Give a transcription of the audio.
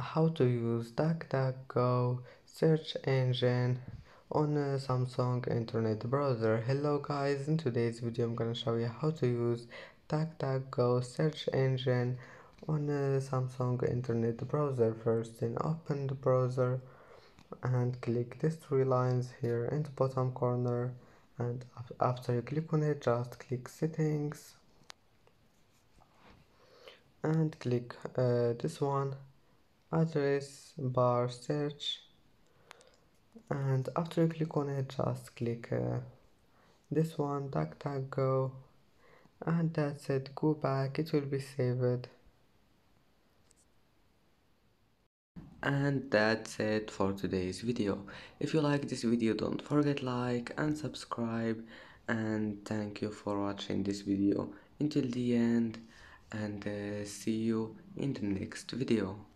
How to use DuckDuckGo search engine on a Samsung Internet browser. Hello guys, in today's video I'm gonna show you how to use DuckDuckGo search engine on a Samsung Internet browser. First then open the browser and click these three lines here in the bottom corner, and after you click on it just click settings and click this one, address bar search, and after you click on it just click this one, DuckDuckGo, and that's it. Go back, it will be saved. And that's it for today's video. If you like this video, don't forget like and subscribe, and thank you for watching this video until the end, and see you in the next video.